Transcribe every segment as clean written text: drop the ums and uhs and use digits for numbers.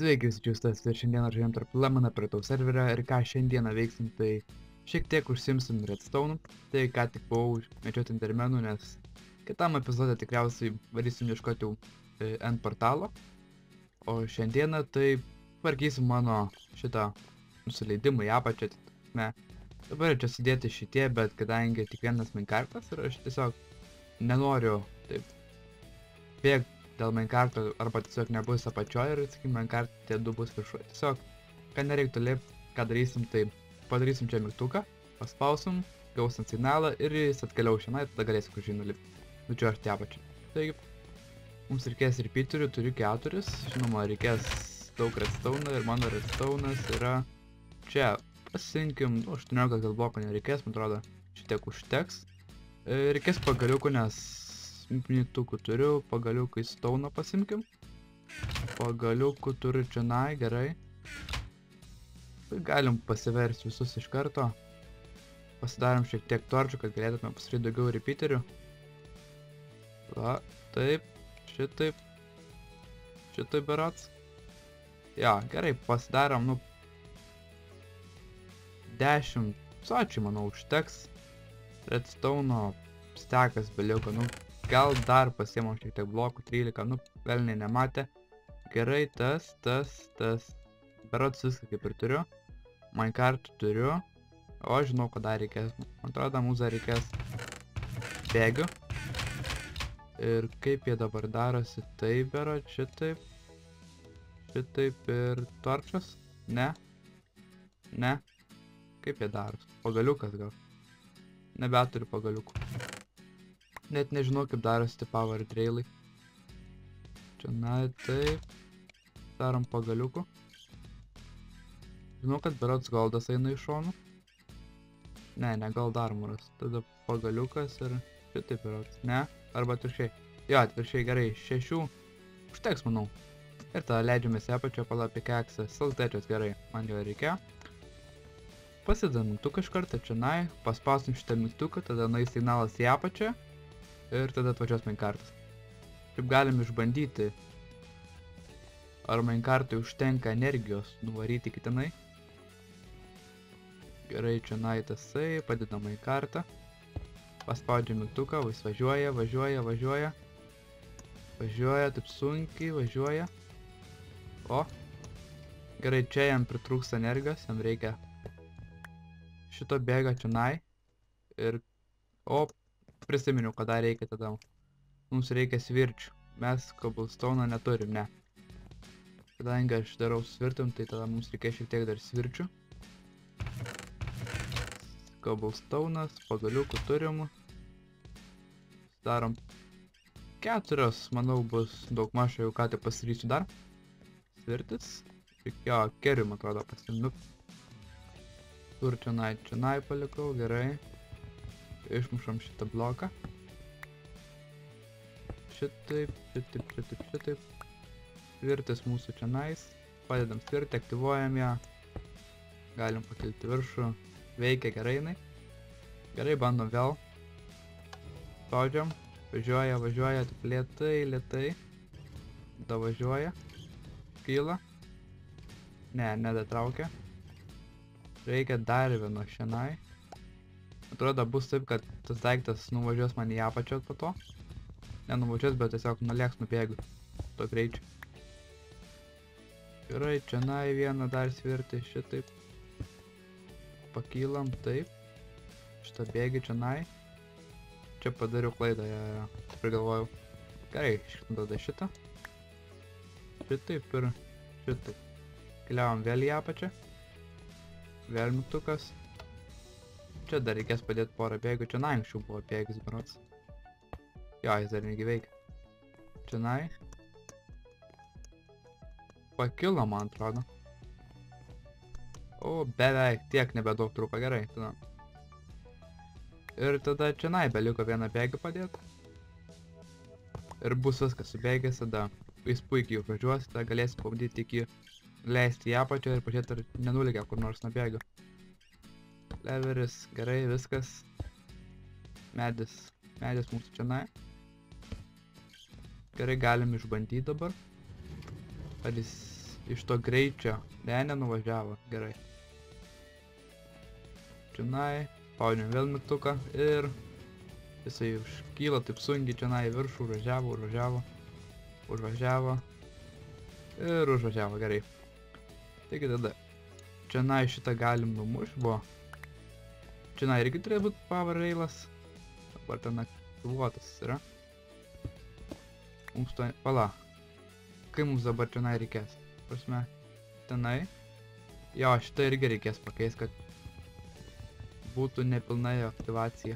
Sveiki visi džiūstas, ir šiandieną žaidžiam tarp Lemoną prie tau serverio, ir ką šiandieną veiksim, tai šiek tiek užsimsim Redstone, tai ką tik buvau medžioti intermenų, nes kitam epizode tikriausiai varysim ieškoti jau End portalo, o šiandieną tai tvarkysim mano šitą nusileidimą į apačią, ne, dabar čia sudėti šitie, bet kadangi tik vienas Minecraftas ir aš tiesiog nenoriu taip bėgti dėl Minecraft'o, arba tiesiog nebus apačioje ir, sakykim, Minecraft tie du bus viršuje. Tiesiog, kad nereiktų lipti, ką darysim, tai padarysim čia mygtuką, paspausim, gausim signalą ir jis atkeliaus šiandien, tada galėsim kur žinai nulipti. Nu čia aš tie apačiai. Taigi, mums reikės repeaterių, turiu 4, žinoma, reikės daug redstone'o ir mano redstone'as yra čia. Pasiimkim, nu, 18 gal blokų nereikės, man atrodo, šitiek užteks. Reikės pagaliukų, nes mygtukų turiu, pagaliukų į stauną pasimkim. Pagaliukų turiu čia, na, gerai. Galim pasiversti visus iš karto. Pasidarom šiek tiek torčių, kad galėtume pasiryti daugiau repeaterių. Va, taip, šitaip. Šitaip berats. Jo, gerai, pasidarom, nu, 10 sočių, manau, užteks. Redstone'o stekas beliuko, nu. Gal dar pasiemam šiek tiek blokų, 13, nu, velniai nematė. Gerai, tas. Berods viską kaip ir turiu. Minecart'ų turiu. O, žinau, ko dar reikės. Man atrodo, mūsų dar reikės bėgių. Ir kaip jie dabar darosi, taip, berods, šitaip. Šitaip ir torčios. Ne. Kaip jie darosi? Pagaliukas gal. Nebeturiu pagaliukų. Net nežinau, kaip darosi power railai. Čia, na, taip. Darom pagaliukų. Žinau, kad berods goldas eina iš šonų. Ne, gold armoras. Tada pagaliukas ir šitaip berods. Ne, arba atviršiai. Jo, atviršiai, gerai, 6. Užteks, manau. Ir tada leidžiamės į apačią, pala pikeksą. Saltečios, gerai, man jo reikia. Pasidam mygtuką iš karto, čia, na, paspausim šitą mygtuką, tada nueis signalas į apačią. Ir tada atvažiuos Minecraft'as. Kaip galim išbandyti, ar Minecraft'ui užtenka energijos nuvaryti iki tenai. Gerai, čia naitasai, padidam Minecraft'ą. Paspaudžiam mygtuką, jis važiuoja. Važiuoja, taip sunkiai, važiuoja. O, gerai, čia jam pritrūks energijos, jam reikia šito bėga čionai. Ir, o, prisiminiau, ko dar reikia tada. Mums reikia svirčių. Mes cobblestone'o neturim, ne. Kadangi aš darau svirtum, tai tada mums reikia šiek tiek dar svirčių. Cobblestone'as, pagaliukų turim. Darom 4, manau, bus daug mažo, jau ką tai pasirysiu dar. Svirtis. Jo, keriu, man atrodo, pasiminu. Kur čionai palikau, gerai. Išmušam šitą bloką. Šitaip. Svirtis mūsų čia nais. Padedam svirtį, aktyvuojam ją. Galim pakilti viršų. Veikia gerai jinai. Gerai, bandom vėl. Spaudžiam. Važiuoja. Taip lietai. Tada važiuoja. Kyla. Ne, nedatraukia. Reikia dar vieno šiandien. Atrodo bus taip, kad tas daiktas nuvažiuos man į apačią po to. Nenuvažiuos, bet tiesiog nulėks nubėgu. To greičiu. Gerai, čia na į vieną dar svirti šitaip. Pakylam, taip. Šitą bėgi čia na į. Čia padariau klaidą, ja. Prigalvojau. Gerai, tada šitą. Šitaip ir šitaip. Keliavom vėl į apačią. Vėl mygtukas. Čia dar reikės padėti porą bėgių, čia na anksčiau buvo bėgis berods. Jo, jis dar negi veikia. Čia na. Pakilo, man atrodo. O, beveik, tiek nebedaug trūko, gerai. Tada. Ir tada čia na, beliko vieną bėgį padėti. Ir bus viskas subėgęs, tada jis puikiai užvažiuos, tada galėsi pabandyti iki leisti į apačią ir pažiūrėti ar nenulikia kur nors nuo bėgių. Leveris, gerai, viskas. Medis mūsų čionai. Gerai, galim išbandyti dabar. Ar jis iš to greičio. Ne, nenuvažiavo. Gerai. Čionai. Spaudžiam vėl mygtuką ir jisai užkyla taip sunkiai čionai į viršų. Užvažiavo, užvažiavo. Užvažiavo. Ir užvažiavo. Gerai. Taigi tada. Čionai šitą galim numušti. Buvo. Čionai irgi turėjo būti power railas. Dabar ten aktyvuotas yra. Mums to... Pala. Kai mums dabar tenai reikės, prasme, tenai, jo, šitą irgi reikės pakeis, kad būtų nepilna jo aktyvacija.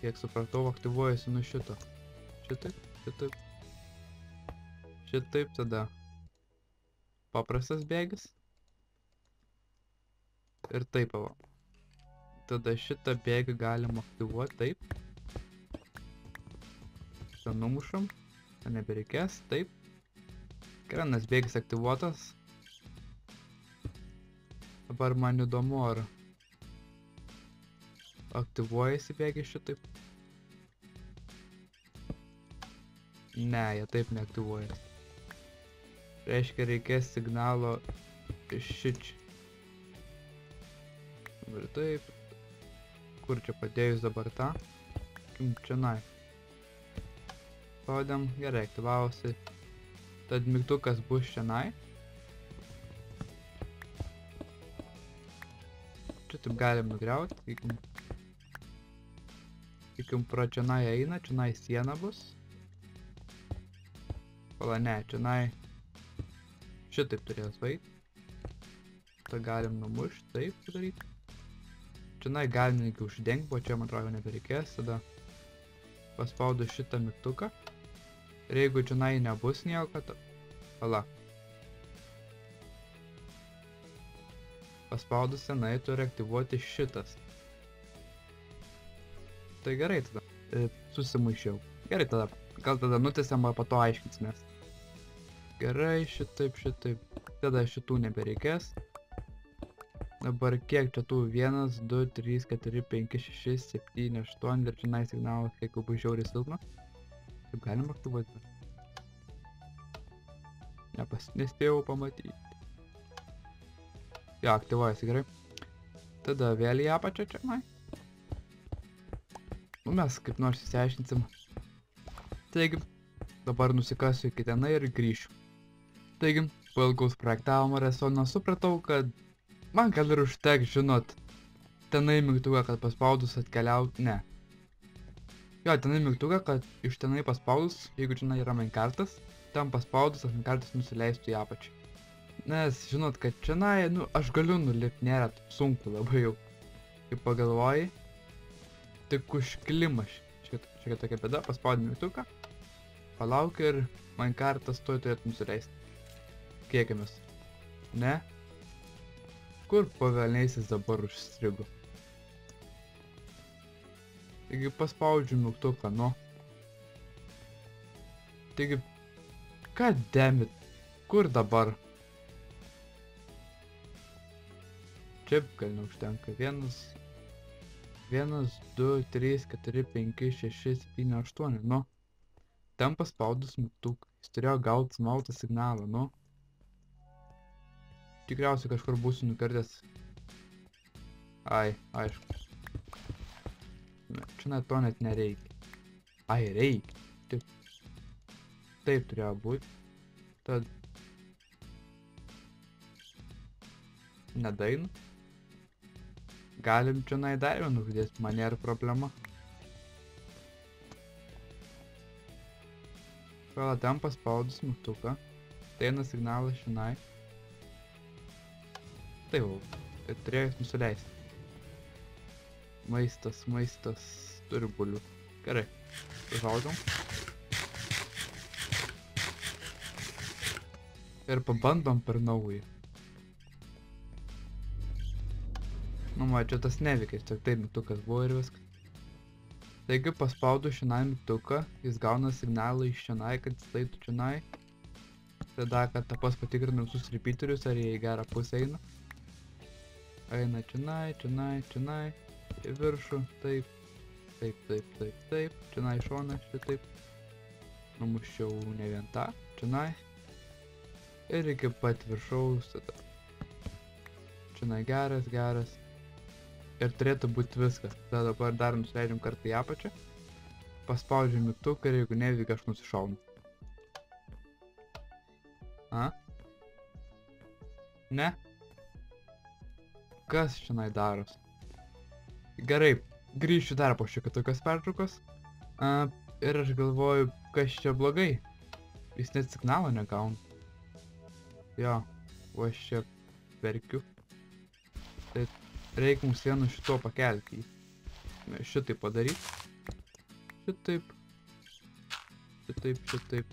Kiek supratau, aktyvuojasi nu šito. Šitaip, šitaip. Šitaip tada. Paprastas bėgis. Ir taip, va. Tada šitą bėgį galim aktyvuoti, taip. Šitą numušam. Nebereikės, taip. Krenas bėgis aktyvuotas. Dabar man įdomu, ar aktyvuojasi bėgis šitaip. Ne, jie taip neaktyvuoja. Reiškia, reikės signalo iš šičio. Dabar taip. Kur čia padėjus dabar tą? Čionai. Spaudėm, gerai, aktyvavosi. Tad mygtukas bus šiandien. Čia taip galim nugriauti. Tikim pro čionai eina, čionai siena bus. Pala ne, čionai šitaip turės vaiti. Šitą galim numušti, taip padaryti. Čionai galim iki uždengti, po čia man atrodo nebereikės. Tada paspaudu šitą mygtuką. Ir jeigu čionai nebus nieko, to... Pala. Paspaudus senai turi aktyvuoti šitas. Tai gerai tada. Susimaišiau. Gerai tada. Gal tada nutėsiam, ar po to aiškinsimės. Gerai, šitaip, šitaip. Tada šitų nebereikės. Dabar kiek čia tų? 1, 2, 3, 4, 5, 6, 7, 8. Ir čionai signalas kiek jau bus žiauriai silpna. Taip galim aktyvuoti. Nespėjau pamatyti. Jo, aktyvuojasi gerai. Tada vėl į apačią čionai. Nu mes kaip nors įsiaiškinsim. Taigi, dabar nusikasiu iki tenai ir grįšiu. Taigi, po ilgaus projektavimo Redstone supratau, kad man gal ir užteks, žinot, tenai mygtuką, kad paspaudus atkeliaut, ne. Jo, tenai mygtuką, kad iš tenai paspaudus, jeigu čionai yra Minecraftas, ten paspaudus, ar Minecraftas nusileistų į apačią. Nes, žinot, kad čionai, nu, aš galiu nulipti, nėra sunku labai jau. Kaip pagalvoji, tik užklimas. Šiek tokia bėda, paspaudė mygtuką, palauk ir Minecraftas tuoj turėtų nusileisti. Kiekimės. Ne? Kur pavelneisis dabar užstrigo? Taigi paspaudžiu mygtuką, nu. Taigi, god damn it, kur dabar? Čia gal neužtenka. 1, 2, 3, 4, 5, 6, 7, 8, nu. Ten paspaudus mygtuką, jis turėjo gauti smautą signalą, nu. Tikriausiai kažkur būsiu nukertęs. Ai, aišku. Čia to net nereikia. Ai, reikia. Taip turėjo būti. Tad... Nedainu. Galim čionai dar jau nukdėti, man nėra problema. Vėl ten paspaudus mygtuką. Tai eina signalas čionai. Tai jau, turėjo jis nusileisti. Maistas, maistas, turi bulių. Gerai, žaudžiam. Ir pabandom per naują. Nu, man čia tas neveikia, tik taip mygtukas buvo ir viskas. Taigi paspaudu šiandai mygtuką, jis gauna signalą iš šiandai, kad jis laitų šiandai. Tada, kad tapas patikrinam visus repeaterius, ar jie į gerą pusę eina. Eina čionai, čionai, čionai, į viršų, taip, taip, taip, taip, taip, čionai šona, šitaip. Numuščiau ne vien tą, čionai. ir iki pat viršaus. Čia na geras, geras. Ir turėtų būti viskas. Tada dabar dar nusileidžiam kartą į apačią. Paspaudžiam mygtuką ir jeigu nevyka, aš nusišaunu. A? Ne? Kas šiandien daros? Gerai, grįšiu dar po šiek tiek tokios pertraukos. Ir aš galvoju, kas čia blogai. Jis net signalo negauna. Jo, o aš čia verkiu. Tai reikia mums vienu šito pakelti. Šitaip padaryti. Šitaip. Šitaip, šitaip.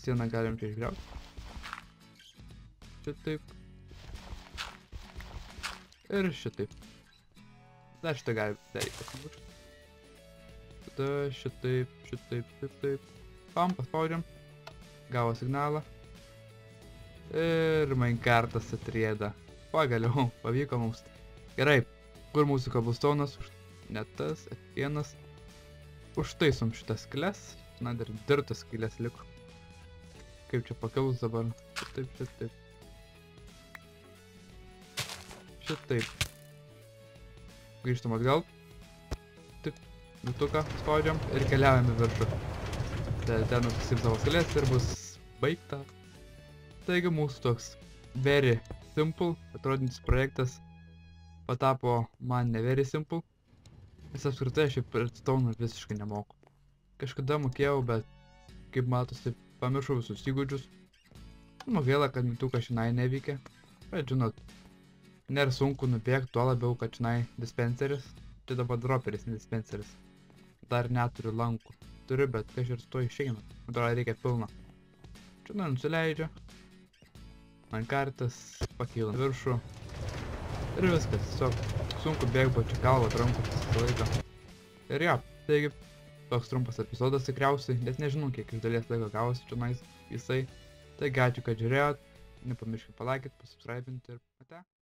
Sieną galim čia išgriauti. Šitaip. Ir šitaip. Dar šitą galim daryti. Tada šitaip, šitaip, šitaip. Pam, paspaudžiam. Gavo signalą. Ir Minecraftas atrieda. Pagaliau, pavyko mums. Gerai, kur mūsų cobblestone'as? Ne tas, atienas. Užtaisom šitas skyles. Na, dar dirtas skyles liko. Kaip čia pakilus dabar? Šitaip, šitaip. Šitaip. Grįžtam atgal. Taip, mygtuką spaudžiam ir keliaujame viršų. Ten nusiksim savo skalės ir bus baigta. Taigi mūsų toks very simple atrodintis projektas patapo man ne very simple. Nes apskritai aš šiaip redstone visiškai nemoku. Kažkada mokėjau, bet kaip matosi pamiršau visus įgūdžius. Nu, gaila, kad mygtuką šiandien neveikia. Bet žinot, nėra sunku nubėgti, tuo labiau, kad žinai, dispenseris. Čia dabar dropelis, ne dispenseris. Dar neturiu lankų. Turiu, bet kažkaip su to išeina. Atrodo, reikia pilną. Čia nusileidžia. Minecraftas pakyla viršų. Ir viskas, tiesiog sunku bėgti, buvo čia galva, rankos visą laiką. Ir jo, taigi, toks trumpas epizodas tikriausiai, nes nežinau, kiek iš dalies laiko gavosi čia jisai. Taigi, ačiū, kad žiūrėjot. Nepamirškit palaikyti, pasubscribinti ir...